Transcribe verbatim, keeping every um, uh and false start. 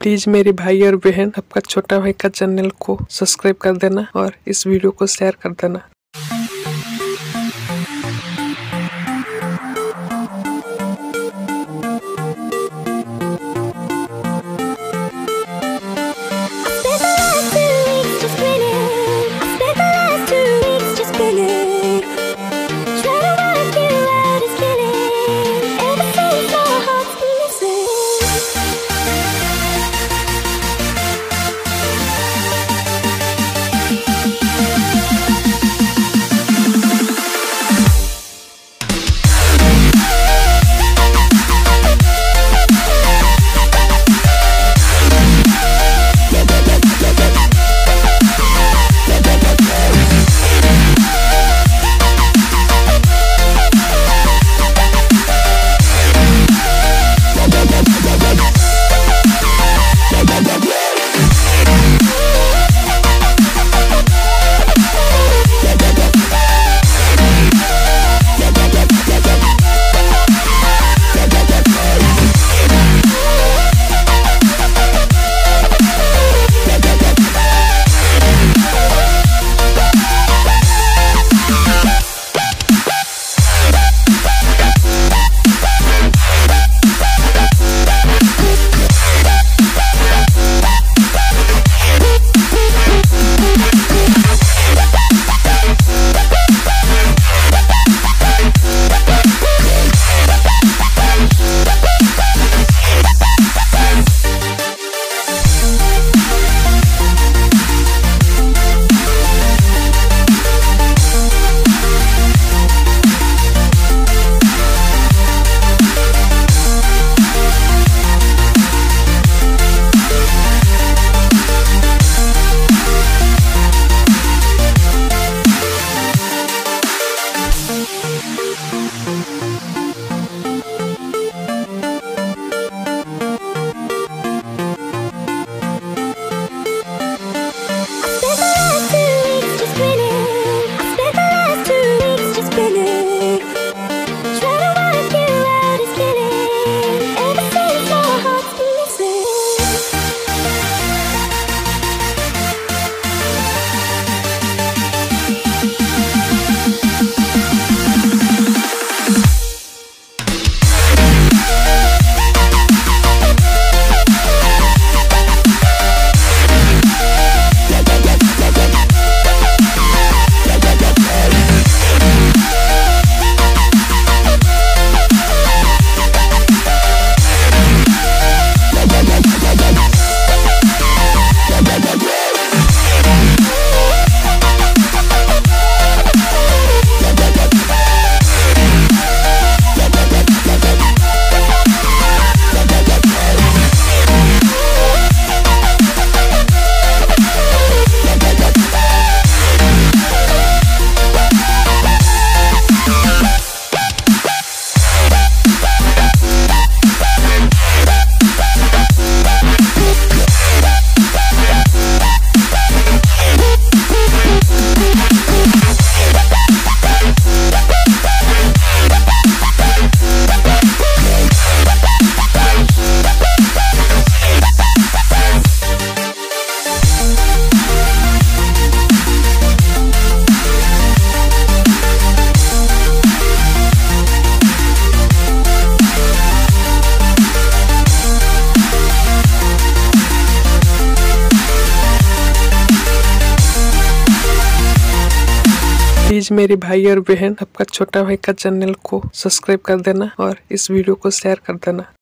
Please मेरे भाई और बहन आपका छोटा भाई का चैनल को सब्सक्राइब कर देना और इस वीडियो को शेयर कर देना। प्लीज मेरे भाई और बहन आपका छोटा भाई का चैनल को सब्सक्राइब कर देना और इस वीडियो को शेयर कर देना।